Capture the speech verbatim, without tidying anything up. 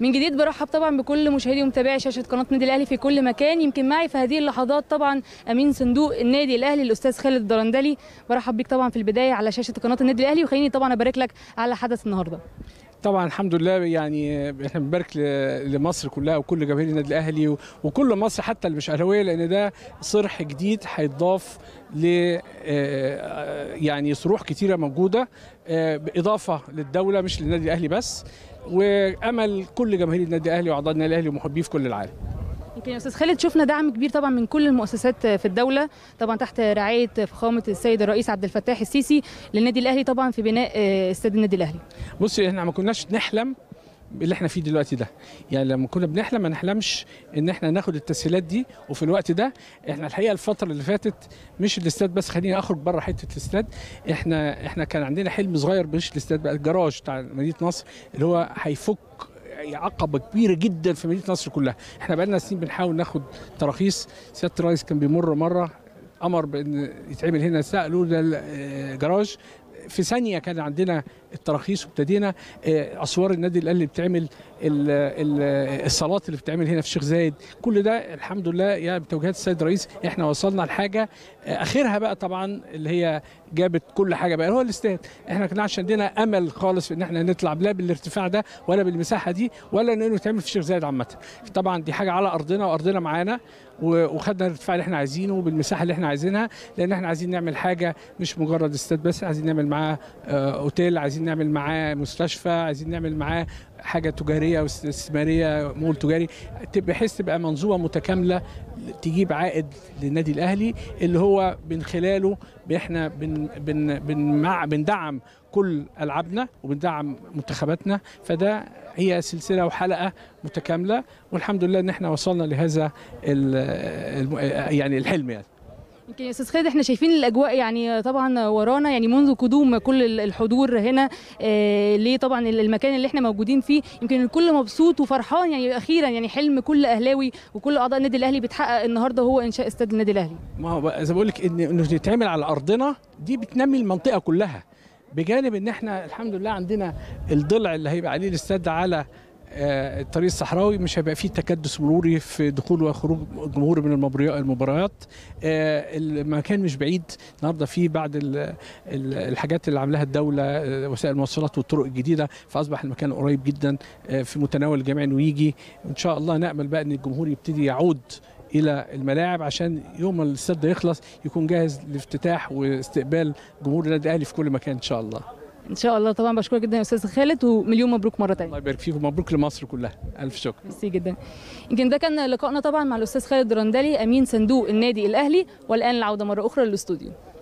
من جديد برحب طبعا بكل مشاهدي ومتابعي شاشه قناه النادي الاهلي في كل مكان. يمكن معي في هذه اللحظات طبعا امين صندوق النادي الاهلي الاستاذ خالد الدرندلي. برحب بيك طبعا في البدايه على شاشه قناه النادي الاهلي، وخليني طبعا ابارك لك على حدث النهارده. طبعا الحمد لله، يعني احنا بنبارك لمصر كلها وكل جماهير النادي الاهلي وكل مصر حتى اللي مش اهلاويه، لان ده صرح جديد هيتضاف ل يعني صروح كتيره موجوده باضافه للدوله مش للنادي الاهلي بس، وامل كل جماهير النادي الاهلي واعضاء النادي الاهلي ومحبيه في كل العالم. يمكن يا استاذ خالد شفنا دعم كبير طبعا من كل المؤسسات في الدوله طبعا تحت رعايه فخامه السيد الرئيس عبد الفتاح السيسي للنادي الاهلي طبعا في بناء استاد النادي الاهلي. بصي احنا ما كناش نحلم اللي احنا فيه دلوقتي ده، يعني لما كنا بنحلم ما نحلمش ان احنا ناخد التسهيلات دي وفي الوقت ده. احنا الحقيقه الفتره اللي فاتت مش الاستاد بس، خليني اخرج بره حته الاستاد، احنا احنا كان عندنا حلم صغير مش الاستاد بقى، الجراج بتاع مدينه نصر اللي هو هيفك عقبه كبيره جدا في مدينه نصر كلها. احنا بقى لنا سنين بنحاول ناخد تراخيص، سياده الرئيس كان بيمر مره امر بان يتعمل هنا، سالوا ده الجراج في ثانيه كان عندنا التراخيص وابتدينا. اسوار النادي الاهلي بتعمل الصالات اللي بتعمل هنا في الشيخ زايد، كل ده الحمد لله يعني بتوجيهات السيد الرئيس احنا وصلنا لحاجه اخرها بقى طبعا اللي هي جابت كل حاجه بقى هو الاستاد. احنا ما كناش عندنا امل خالص في ان احنا نطلع لا بالارتفاع ده ولا بالمساحه دي ولا انه يتعمل في الشيخ زايد عامه. طبعا دي حاجه على ارضنا وارضنا معانا، وخدنا الارتفاع اللي احنا عايزينه بالمساحه اللي احنا عايزينها، لان احنا عايزين نعمل حاجه مش مجرد استاد بس، عايزين نعمل معاه اوتيل، عايزين نعمل معاه مستشفى، عايزين نعمل معاه حاجه تجاريه واستثماريه، مول تجاري، بحيث تبقى منظومه متكامله تجيب عائد للنادي الاهلي اللي هو من خلاله احنا بن بن بن بندعم كل العابنا وبندعم منتخباتنا. فده هي سلسله وحلقه متكامله، والحمد لله ان احنا وصلنا لهذا يعني الحلم. يعني يمكن يا استاذ خالد احنا شايفين الاجواء يعني طبعا ورانا، يعني منذ قدوم كل الحضور هنا اه ليه طبعا المكان اللي احنا موجودين فيه، يمكن الكل مبسوط وفرحان، يعني اخيرا يعني حلم كل اهلاوي وكل اعضاء النادي الاهلي بيتحقق النهارده هو انشاء استاد النادي الاهلي. ما هو زي ما بقول لك ان انه يتعمل على ارضنا دي بتنمي المنطقه كلها، بجانب ان احنا الحمد لله عندنا الضلع اللي هيبقى عليه الاستاد على الطريق الصحراوي، مش هيبقى فيه تكدس مروري في دخول وخروج جمهور من المباريات. المكان مش بعيد النهارده، فيه بعض الحاجات اللي عاملاها الدوله، وسائل المواصلات والطرق الجديده، فاصبح المكان قريب جدا في متناول الجميع انه يجي. ان شاء الله نامل بقى ان الجمهور يبتدي يعود الى الملاعب عشان يوم الاستاد يخلص يكون جاهز لافتتاح واستقبال جمهور النادي الاهلي في كل مكان ان شاء الله. ان شاء الله طبعا. بشكرك جدا يا استاذ خالد، ومليون مبروك مره ثانيه. الله يبارك فيكم، مبروك لمصر كلها، الف شكر. ميرسي جدا. يمكن ده كان لقائنا طبعا مع الاستاذ خالد الدرندلي امين صندوق النادي الاهلي، والان العوده مره اخرى للاستوديو.